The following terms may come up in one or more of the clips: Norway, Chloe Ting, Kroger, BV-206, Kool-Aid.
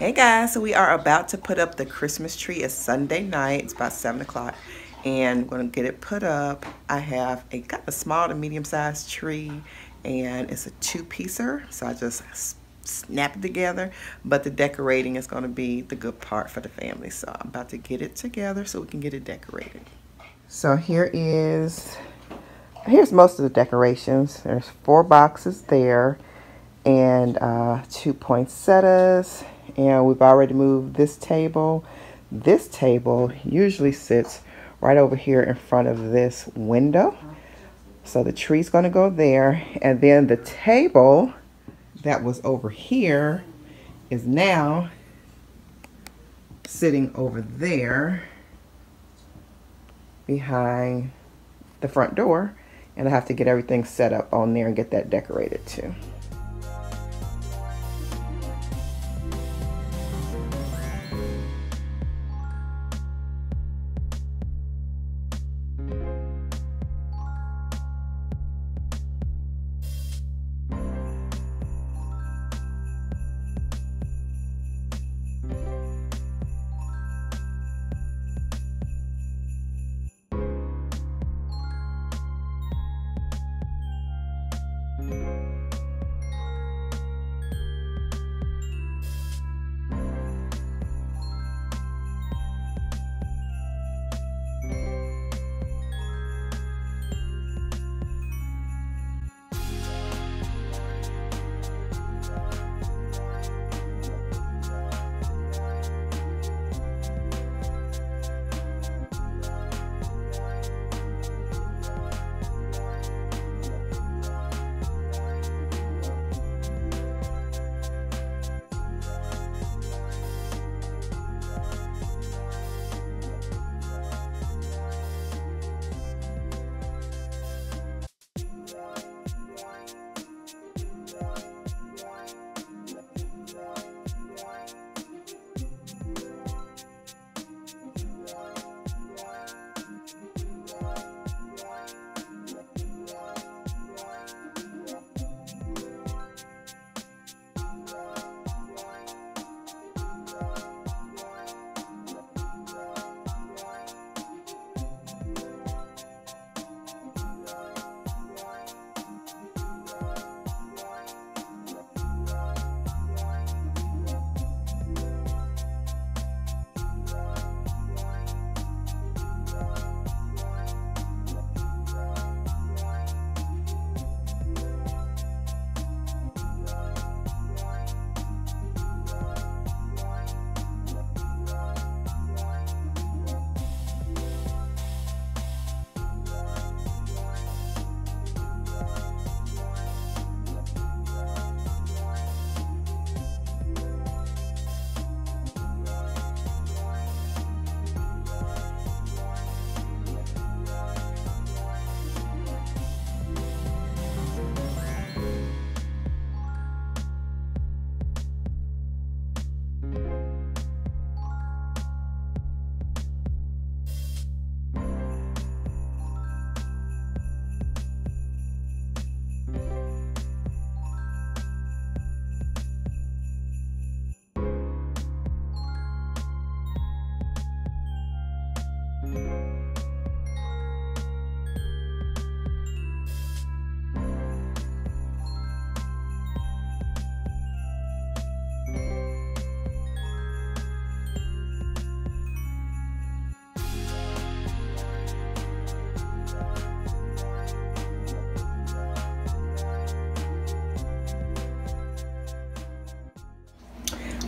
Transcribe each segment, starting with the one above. Hey guys, so we are about to put up the Christmas tree. It's Sunday night, it's about 7 o'clock, and I'm gonna get it put up. I have a kind of small to medium-sized tree, and it's a two-piecer, so I just snap it together, but the decorating is gonna be the good part for the family. So I'm about to get it together so we can get it decorated. So here's most of the decorations. There's 4 boxes there and 2 poinsettias, and we've already moved this table. This table usually sits right over here in front of this window. So the tree's gonna go there, and then the table that was over here is now sitting over there behind the front door, and I have to get everything set up on there and get that decorated too.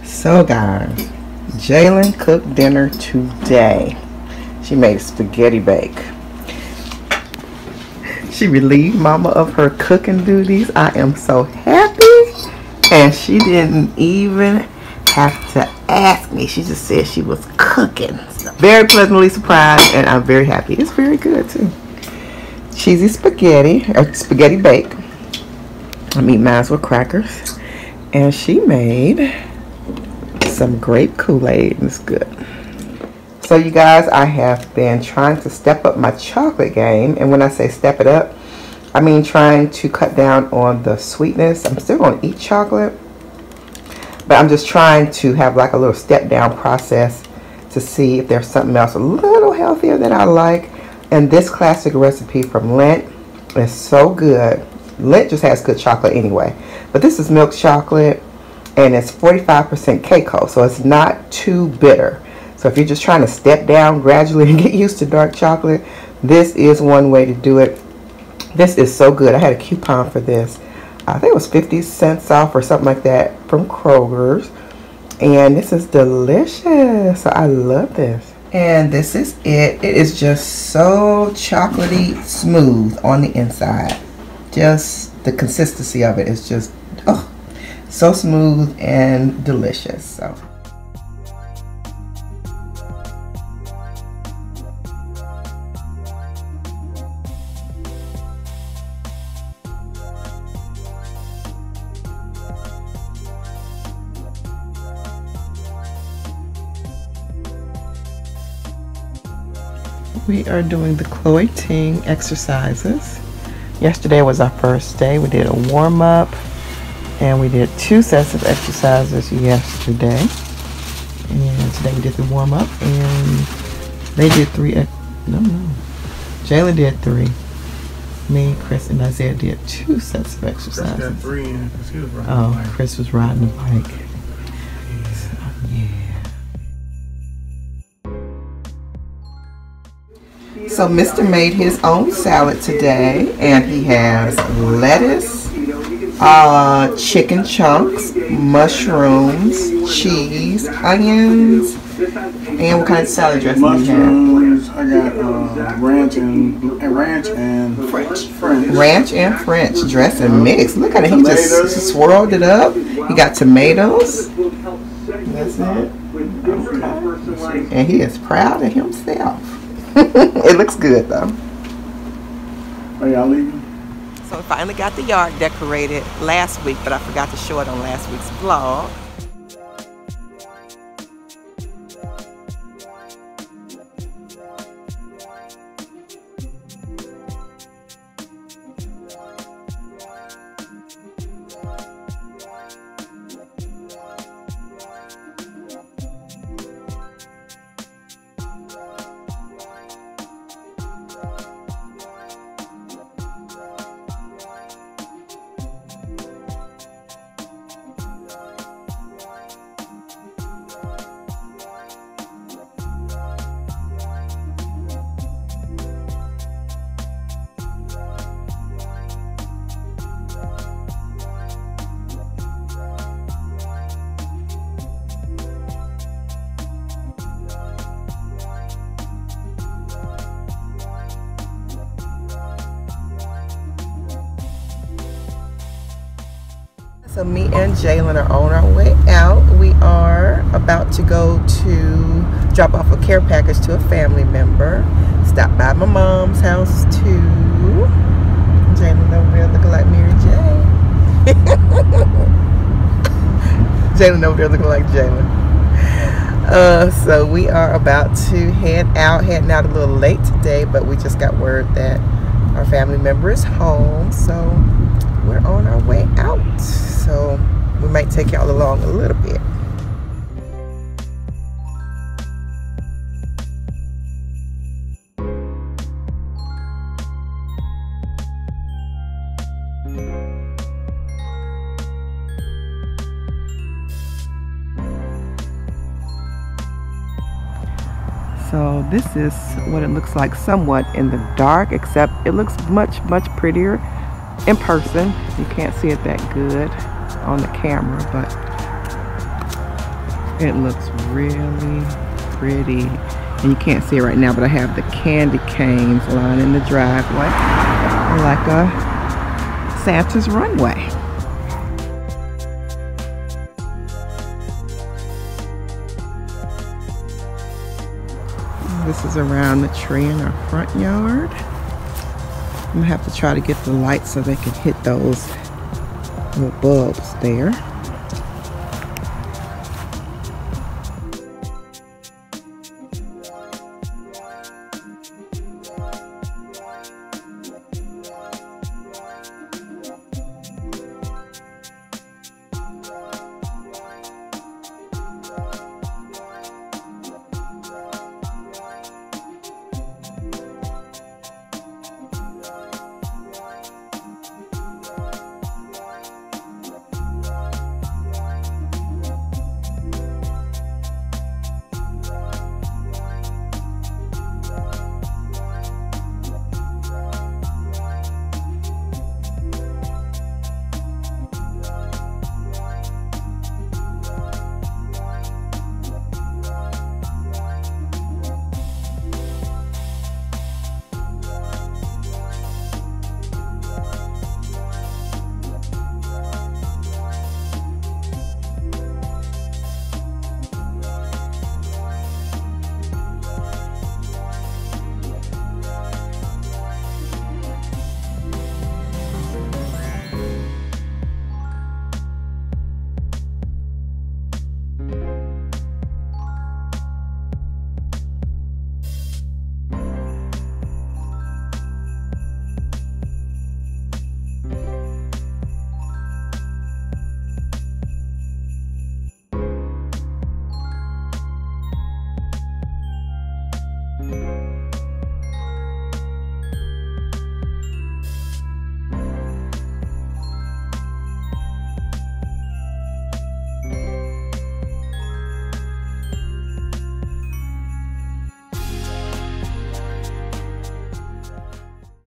So guys, Jalen cooked dinner today. She made spaghetti bake. She relieved mama of her cooking duties. I am so happy. And she didn't even have to ask me. She just said she was cooking. So very pleasantly surprised, and I'm very happy. It's very good too. Cheesy spaghetti, or spaghetti bake. I mean, mine with crackers. And she made some grape Kool-Aid, and it's good. So you guys, I have been trying to step up my chocolate game, and when I say step it up, I mean trying to cut down on the sweetness. I'm still going to eat chocolate, But I'm just trying to have like a little step down process to see if there's something else a little healthier that I like. And this classic recipe from Lent is so good. Lent just has good chocolate anyway. But this is milk chocolate and it's 45% cacao, so it's not too bitter. So if you're just trying to step down gradually and get used to dark chocolate, this is one way to do it. This is so good. I had a coupon for this. I think it was 50 cents off or something like that from Kroger's. And this is delicious. So I love this. And this is it. It is just so chocolatey smooth on the inside. Just the consistency of it is just so smooth and delicious. So we are doing the Chloe Ting exercises. Yesterday was our first day. We did a warm-up and we did 2 sets of exercises yesterday. And today we did the warm-up and they did 3. No. Jaylen did 3. Me, Chris, and Isaiah did 2 sets of exercises. Chris got 3 and he was riding the bike. Chris was riding the bike. So, yeah. So Mr. made his own salad today, and he has lettuce, chicken chunks, mushrooms, cheese, onions, and what kind of salad dressing do you have? Mushrooms, I got ranch and French. Ranch and French dressing mix. Look at it, he just swirled it up. He got tomatoes. That's it. Okay. And he is proud of himself. It looks good though. Are y'all leaving? So I finally got the yard decorated last week, but I forgot to show it on last week's vlog. So me and Jaylen are on our way out. We are about to go to drop off a care package to a family member. Stop by my mom's house too. Jaylen over there looking like Mary J. Jaylen over there looking like Jaylen. So we are about to heading out a little late today, but we just got word that our family member is home. So we're on our way out, so we might take y'all along a little bit. So this is what it looks like somewhat in the dark, except it looks much, much prettier in person. You can't see it that good on the camera, but it looks really pretty. And you can't see it right now, but I have the candy canes lining the driveway like a Santa's runway. This is around the tree in our front yard. I'm gonna have to try to get the light so they can hit those little bulbs there.